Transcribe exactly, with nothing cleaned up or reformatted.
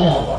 Oh.